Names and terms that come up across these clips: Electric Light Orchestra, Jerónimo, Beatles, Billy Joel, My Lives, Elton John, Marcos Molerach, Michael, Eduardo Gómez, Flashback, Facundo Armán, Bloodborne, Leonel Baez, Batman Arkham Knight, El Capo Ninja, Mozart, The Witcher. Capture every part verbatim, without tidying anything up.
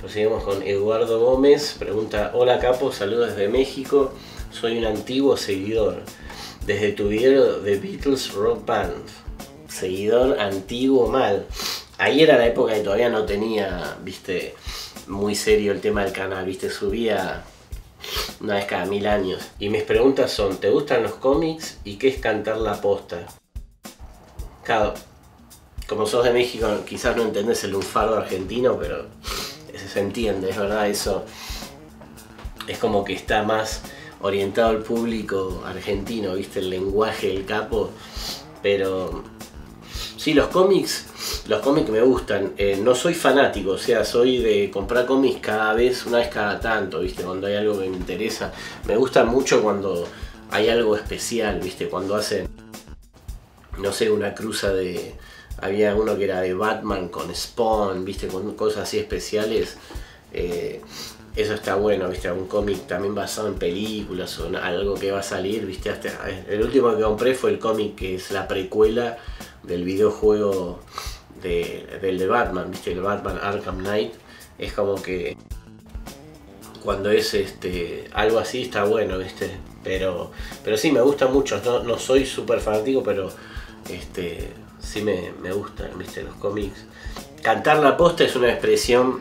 Proseguimos con Eduardo Gómez, pregunta: hola Capo, saludos desde México, soy un antiguo seguidor. Desde tu video de Beatles Rock Band, seguidor antiguo mal. Ahí era la época que todavía no tenía, viste, muy serio el tema del canal, viste, subía una vez cada mil años. Y mis preguntas son: ¿te gustan los cómics y qué es cantar la posta? Claro, como sos de México quizás no entendés el lunfardo argentino, pero se entiende, es verdad, eso es como que está más orientado al público argentino, viste, el lenguaje del Capo. Pero sí, los cómics, los cómics me gustan. Eh, no soy fanático, o sea, soy de comprar cómics cada vez, una vez cada tanto, viste, cuando hay algo que me interesa. Me gusta mucho cuando hay algo especial, viste, cuando hacen, no sé, una cruza de... Había uno que era de Batman con Spawn, viste, con cosas así especiales. Eh, eso está bueno, viste, un cómic también basado en películas o en algo que va a salir, viste. Hasta el último que compré fue el cómic que es la precuela del videojuego de, del de Batman, viste, el Batman Arkham Knight. Es como que cuando es este algo así está bueno, viste. Pero, pero sí, me gustan mucho, no, no soy súper fanático, pero este... sí me, me gustan, viste, los cómics. Cantar la posta es una expresión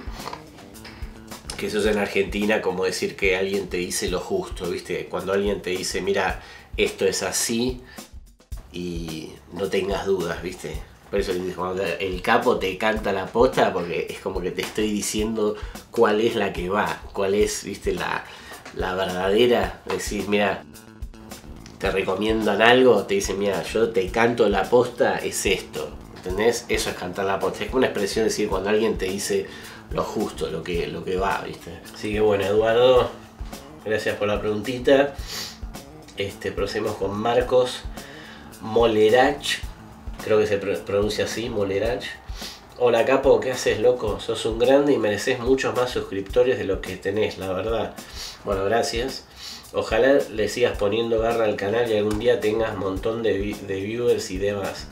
que se usa en Argentina como decir que alguien te dice lo justo, viste, cuando alguien te dice, mira, esto es así y no tengas dudas, viste. Por eso cuando el Capo te canta la posta, porque es como que te estoy diciendo cuál es la que va, cuál es, viste, la, la verdadera. Decís, mira, te recomiendan algo, te dicen, mira, yo te canto la posta, es esto, ¿entendés? Eso es cantar la posta, es como una expresión, es decir, cuando alguien te dice lo justo, lo que, lo que va, ¿viste? Así que bueno, Eduardo, gracias por la preguntita. Este, procedemos con Marcos Molerach, creo que se pronuncia así, Molerach. Hola Capo, ¿qué haces, loco? Sos un grande y mereces muchos más suscriptores de los que tenés, la verdad. Bueno, gracias. Ojalá le sigas poniendo garra al canal y algún día tengas un montón de, vi de viewers y demás.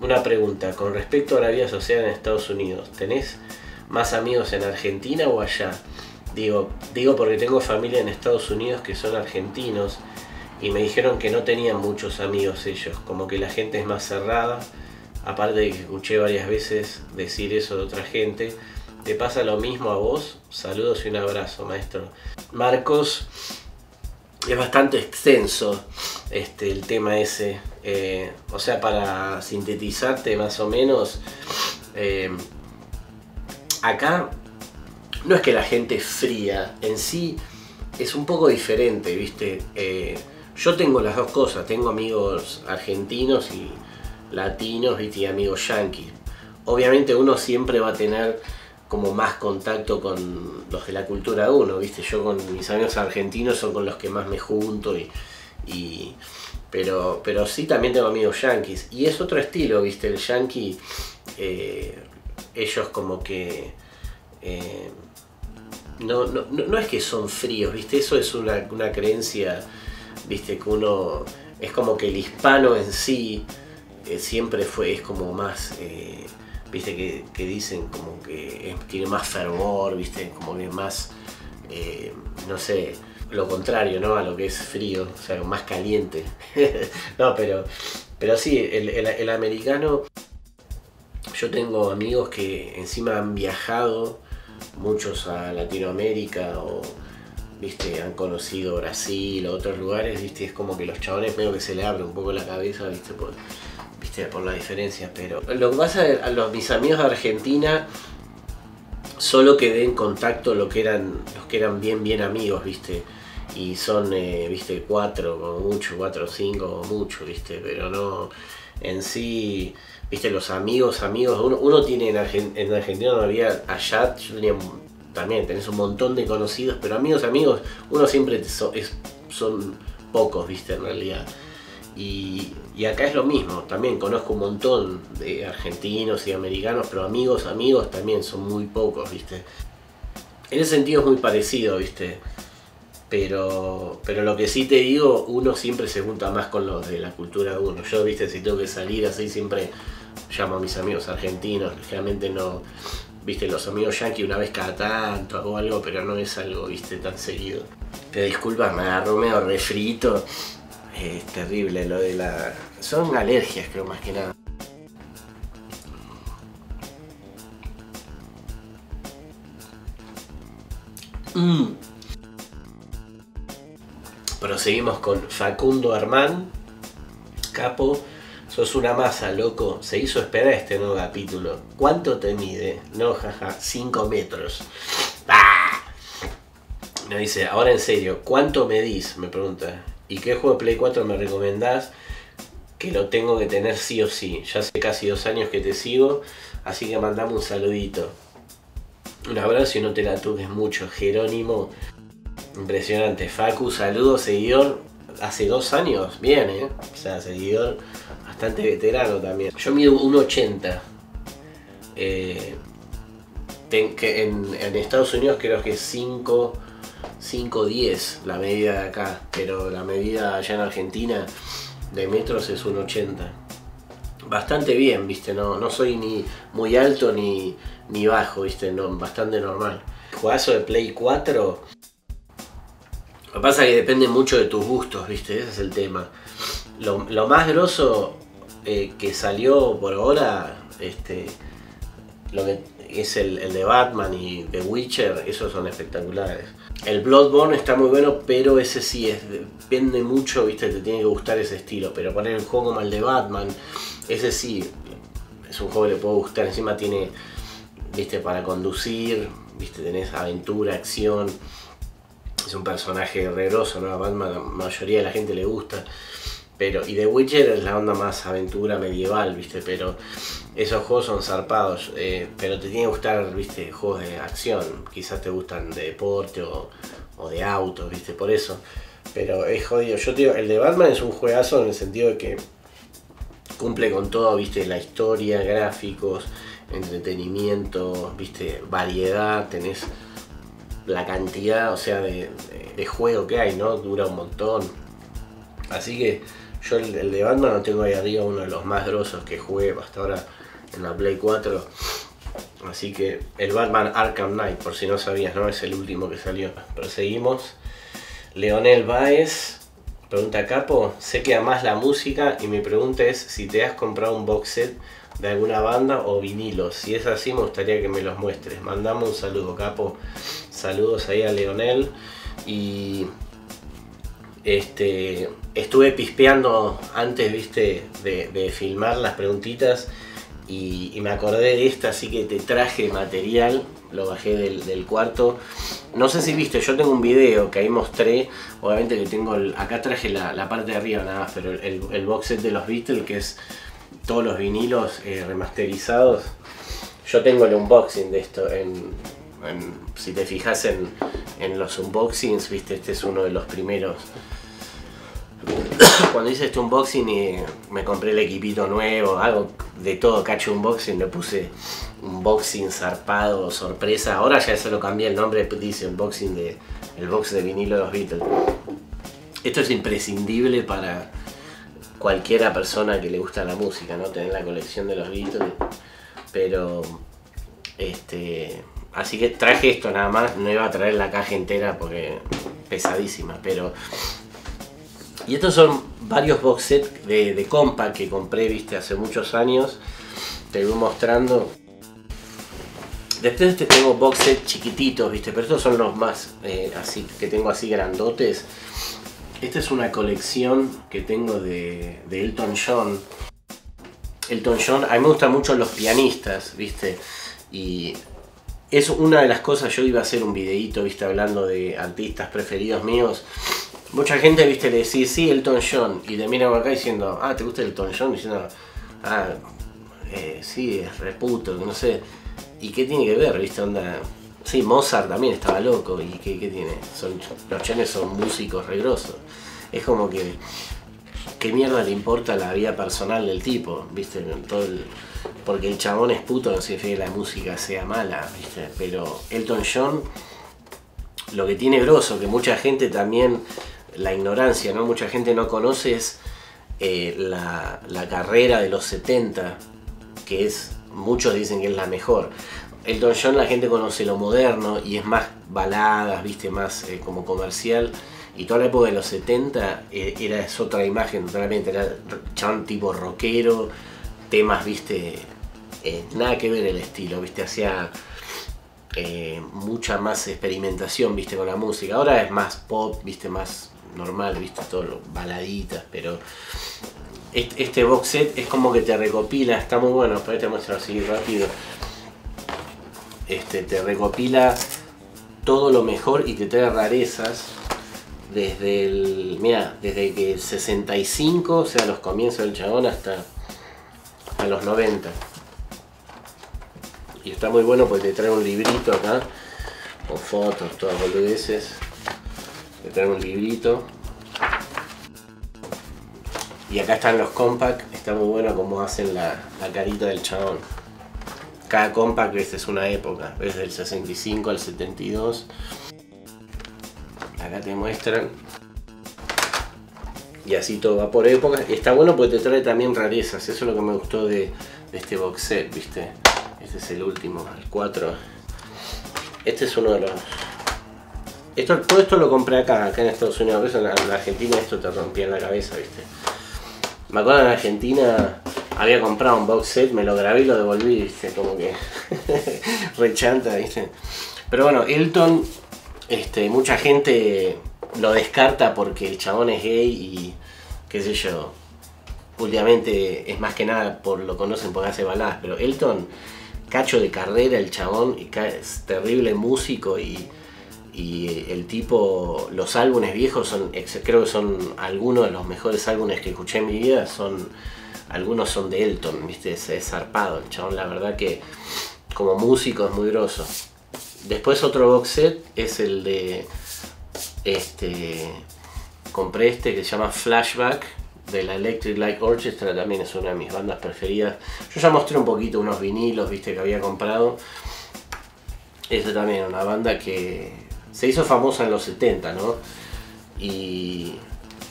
Una pregunta, con respecto a la vida social en Estados Unidos, ¿tenés más amigos en Argentina o allá? Digo, digo porque tengo familia en Estados Unidos que son argentinos y me dijeron que no tenían muchos amigos ellos, como que la gente es más cerrada, aparte de que escuché varias veces decir eso de otra gente. ¿Te pasa lo mismo a vos? Saludos y un abrazo, maestro. Marcos... Es bastante extenso este, el tema ese, eh, o sea, para sintetizarte más o menos, eh, acá no es que la gente es fría, en sí es un poco diferente, viste. Eh, yo tengo las dos cosas, tengo amigos argentinos y latinos, viste, y amigos yanquis. Obviamente uno siempre va a tener como más contacto con los de la cultura de uno, viste, yo con mis amigos argentinos son con los que más me junto y, y pero, pero sí también tengo amigos yanquis y es otro estilo, viste, el yanqui, eh, ellos como que eh, no, no, no, no es que son fríos, viste, eso es una, una creencia, viste, que uno, es como que el hispano en sí eh, siempre fue, es como más... Eh, viste que, que dicen como que es, tiene más fervor, viste, como que es más, eh, no sé, lo contrario, ¿no? A lo que es frío, o sea, más caliente. No, pero, pero sí, el, el, el americano, yo tengo amigos que encima han viajado, muchos a Latinoamérica o, viste, han conocido Brasil o otros lugares, viste, es como que los chabones medio que se le abre un poco la cabeza, viste, por... por la diferencia. Pero lo que pasa es que a los, mis amigos de Argentina solo quedé en contacto los que eran, los que eran bien bien amigos, viste, y son, eh, viste, cuatro como mucho, cuatro o cinco como mucho, viste, pero no, en sí, viste, los amigos, amigos, uno, uno tiene en, Argent en Argentina, no había, allá yo tenía, también tenés un montón de conocidos, pero amigos, amigos, uno siempre so, es, son pocos, viste, en realidad. Y, y acá es lo mismo, también conozco un montón de argentinos y americanos, pero amigos, amigos también son muy pocos, viste. En ese sentido es muy parecido, viste. Pero, pero lo que sí te digo, uno siempre se junta más con los de la cultura de uno. Yo, viste, si tengo que salir así siempre llamo a mis amigos argentinos, realmente no, viste, los amigos yankees una vez cada tanto o algo, pero no es algo, viste, tan seguido. Te disculpas, me agarró medio refrito. Es terrible lo de la... Son alergias, creo, más que nada. Mm. Proseguimos con Facundo Armán. Capo, sos una masa, loco. Se hizo esperar este nuevo capítulo. ¿Cuánto te mide? No, jaja, cinco metros. ¡Ah! Me dice, ahora en serio, ¿cuánto medís? Me pregunta. ¿Y qué juego de Play cuatro me recomendás? Que lo tengo que tener sí o sí. Ya hace casi dos años que te sigo, así que mandame un saludito. Un abrazo y no te la toques mucho, Jerónimo. Impresionante. Facu, saludo, seguidor. Hace dos años, bien, ¿eh? O sea, seguidor bastante veterano también. Yo mido uno ochenta. Eh, en, en Estados Unidos creo que es cinco diez la medida de acá, pero la medida allá en Argentina de metros es uno ochenta. Bastante bien, viste, no, no soy ni muy alto ni, ni bajo, viste, no, bastante normal. Juegazo de Play cuatro. Lo que pasa es que depende mucho de tus gustos, viste, ese es el tema. Lo, lo más grosso eh, que salió por ahora, este, lo que es el, el de Batman y The Witcher, esos son espectaculares. El Bloodborne está muy bueno, pero ese sí es, depende mucho, viste, te tiene que gustar ese estilo. Pero poner el juego como el de Batman, ese sí es un juego que le puede gustar. Encima tiene, viste, para conducir, viste, tenés aventura, acción. Es un personaje regroso, ¿no? A Batman la mayoría de la gente le gusta. Pero, y The Witcher es la onda más aventura medieval, viste, pero esos juegos son zarpados, eh, pero te tiene que gustar, viste, juegos de acción, quizás te gustan de deporte o, o de autos, viste, por eso, pero es jodido. Yo te digo, el de Batman es un juegazo en el sentido de que cumple con todo, viste, la historia, gráficos, entretenimiento, viste, variedad, tenés la cantidad, o sea, de, de, de juego que hay, ¿no? Dura un montón, así que... Yo el, el de Batman lo tengo ahí arriba, uno de los más grosos que jugué hasta ahora en la Play cuatro. Así que el Batman Arkham Knight, por si no sabías, ¿no? Es el último que salió. Pero seguimos. Leonel Baez pregunta, capo, sé que amás la música y mi pregunta es si te has comprado un box set de alguna banda o vinilos. Si es así, me gustaría que me los muestres. Mandame un saludo, capo. Saludos ahí a Leonel. Y... Este, estuve pispeando antes, viste, de, de filmar las preguntitas y, y me acordé de esta, así que te traje material, lo bajé del, del cuarto. No sé si viste, yo tengo un video que ahí mostré, obviamente que tengo, el, acá traje la, la parte de arriba nada más, pero el, el box set de los Beatles, que es todos los vinilos eh, remasterizados. Yo tengo el unboxing de esto en... En, si te fijas en, en los unboxings, viste, este es uno de los primeros. Cuando hice este unboxing y me compré el equipito nuevo, algo de todo, cacho unboxing, le puse unboxing zarpado, sorpresa. Ahora ya se lo cambié el nombre, dice unboxing de el box de vinilo de los Beatles. Esto es imprescindible para cualquiera persona que le gusta la música, ¿no? Tener la colección de los Beatles, pero este... Así que traje esto nada más, no iba a traer la caja entera porque pesadísima, pero... Y estos son varios box set de, de compact que compré, viste, hace muchos años. Te voy mostrando. Después te tengo box set chiquititos, viste, pero estos son los más eh, así que tengo así grandotes. Esta es una colección que tengo de, de Elton John. Elton John, a mí me gustan mucho los pianistas, viste, y... Es una de las cosas, yo iba a hacer un videito, viste, hablando de artistas preferidos míos. Mucha gente, viste, le decís, sí, Elton John. Y te miran acá diciendo, ah, ¿te gusta Elton John? Diciendo, ah, eh, sí, es reputo, no sé. ¿Y qué tiene que ver, viste, onda? Sí, Mozart también estaba loco. ¿Y qué, qué tiene? Son, los chones son músicos regrosos. Es como que, ¿qué mierda le importa la vida personal del tipo? Viste, todo el... Porque el chabón es puto, no significa que la música sea mala, ¿viste? Pero Elton John, lo que tiene grosso, que mucha gente también, la ignorancia, ¿no? Mucha gente no conoce es eh, la, la carrera de los setenta, que es, muchos dicen que es la mejor. Elton John la gente conoce lo moderno y es más baladas, viste, más eh, como comercial. Y toda la época de los setenta eh, era es otra imagen totalmente, era chabón tipo rockero, temas, viste, eh, nada que ver el estilo, viste, hacía eh, mucha más experimentación, viste, con la música. Ahora es más pop, viste, más normal, viste, todo lo, baladitas, pero este, este box set es como que te recopila, está muy bueno, pero te muestro así rápido. Este, te recopila todo lo mejor y te trae rarezas desde el, mira, desde que el sesenta y cinco, o sea, los comienzos del chabón, hasta a los noventa. Y está muy bueno porque te trae un librito acá, con fotos, todas boludeces. Te trae un librito. Y acá están los compact, está muy bueno como hacen la, la carita del chabón. Cada compact, esta es una época, es del sesenta y cinco al setenta y dos. Acá te muestran. Y así todo va por época. Está bueno porque te trae también rarezas. Eso es lo que me gustó de, de este box set, ¿viste? Este es el último, el cuatro. Este es uno de los... Esto, todo esto lo compré acá, acá en Estados Unidos. Por eso en, en Argentina esto te rompía en la cabeza, ¿viste? Me acuerdo en Argentina... Había comprado un box set, me lo grabé y lo devolví, ¿viste? Como que rechanta, ¿viste? Pero bueno, Elton, este, mucha gente lo descarta porque el chabón es gay y qué sé yo. Últimamente es más que nada por lo conocen porque hace baladas, pero Elton, cacho de carrera el chabón, es terrible músico y, y el tipo, los álbumes viejos son, creo que son algunos de los mejores álbumes que escuché en mi vida, son... Algunos son de Elton, viste, es zarpado el chabón, la verdad que como músico es muy groso. Después otro box set es el de, este, compré este que se llama Flashback, de la Electric Light Orchestra, también es una de mis bandas preferidas. Yo ya mostré un poquito unos vinilos, viste, que había comprado. Esta también es una banda que se hizo famosa en los setenta, ¿no? Y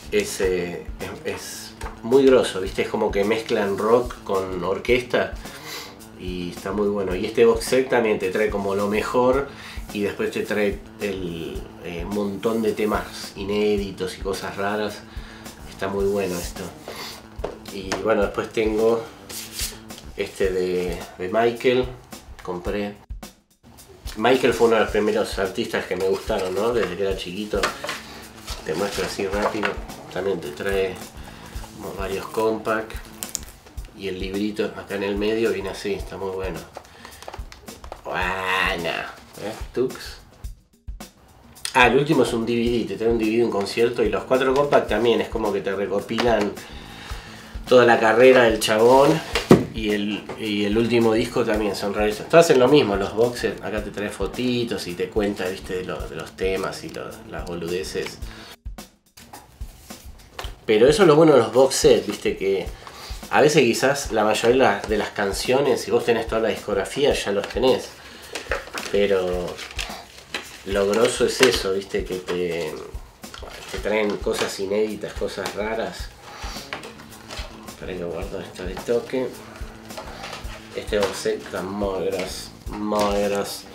es... Eh, es muy grosso, viste, es como que mezclan rock con orquesta y está muy bueno. Y este box set también te trae como lo mejor y después te trae el eh, montón de temas inéditos y cosas raras. Está muy bueno esto. Y bueno, después tengo este de, de Michael, compré. Michael fue uno de los primeros artistas que me gustaron, ¿no? Desde que era chiquito. Te muestro así rápido. También te trae varios compact y el librito acá en el medio viene así, está muy bueno. Buena, ¿eh? Tux. Ah, el último es un D V D, te trae un D V D, un concierto, y los cuatro compact también es como que te recopilan toda la carrera del chabón y el, y el último disco también son rarezas. Todos hacen lo mismo, los boxes, acá te trae fotitos y te cuenta, viste, de, lo, de los temas y lo, las boludeces. Pero eso es lo bueno de los box sets, viste, que a veces quizás la mayoría de las canciones, si vos tenés toda la discografía, ya los tenés. Pero lo grosso es eso, viste, que te, te traen cosas inéditas, cosas raras. Espera que guardo esto de toque. Este box set está muy grosso, muy grosso.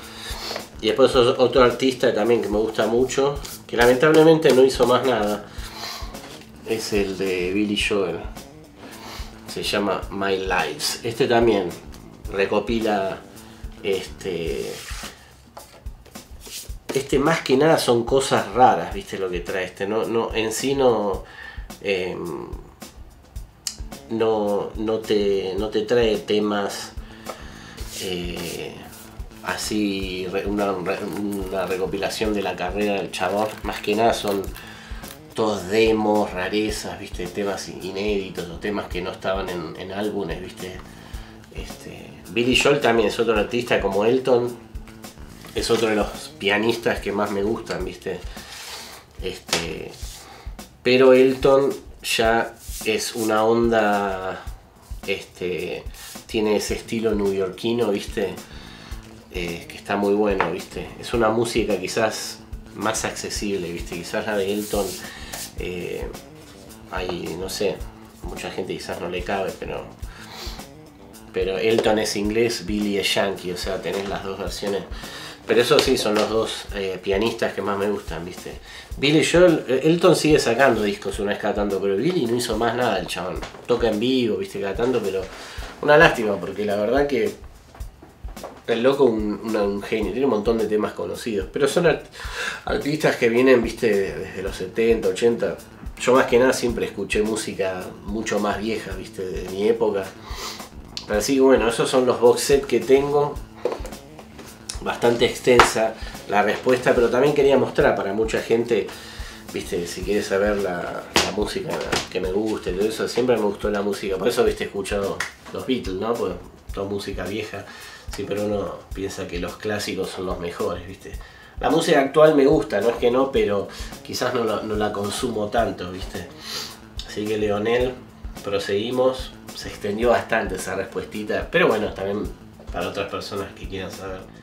Y después otro artista también que me gusta mucho, que lamentablemente no hizo más nada. Es el de Billy Joel, se llama My Lives. Este también recopila, este, este más que nada son cosas raras, viste, lo que trae este, no, no, en sí no, eh, no, no, te, no te trae temas eh, así, una, una recopilación de la carrera del chabón, más que nada son... Todos demos, rarezas, viste, temas inéditos o temas que no estaban en, en álbumes, viste. Este, Billy Joel también es otro artista como Elton, es otro de los pianistas que más me gustan, viste. Este, pero Elton ya es una onda, este, tiene ese estilo neoyorquino, viste, eh, que está muy bueno, viste. Es una música quizás más accesible, viste, quizás la de Elton. Eh, hay, no sé, mucha gente quizás no le cabe, pero pero Elton es inglés, Billy es yankee, o sea, tenés las dos versiones. Pero eso sí, son los dos eh, pianistas que más me gustan, ¿viste? Billy Joel, Elton sigue sacando discos una vez cada tanto, pero Billy no hizo más nada, el chabón. Toca en vivo, ¿viste? Cada tanto, pero una lástima, porque la verdad que el loco es un, un, un genio, tiene un montón de temas conocidos. Pero son art artistas que vienen, ¿viste? Desde los setenta, ochenta. Yo más que nada siempre escuché música mucho más vieja, ¿viste? De mi época. Así que bueno, esos son los box set que tengo. Bastante extensa la respuesta, pero también quería mostrar para mucha gente, viste, si quieres saber la, la música que me gusta y todo eso. Siempre me gustó la música, por eso, viste, he escuchado los Beatles, ¿no? Pues toda música vieja, sí, pero uno piensa que los clásicos son los mejores, viste. La música actual me gusta, no es que no, pero quizás no, lo, no la consumo tanto, viste. Así que Leonel, proseguimos. Se extendió bastante esa respuestita, pero bueno, también para otras personas que quieran saber.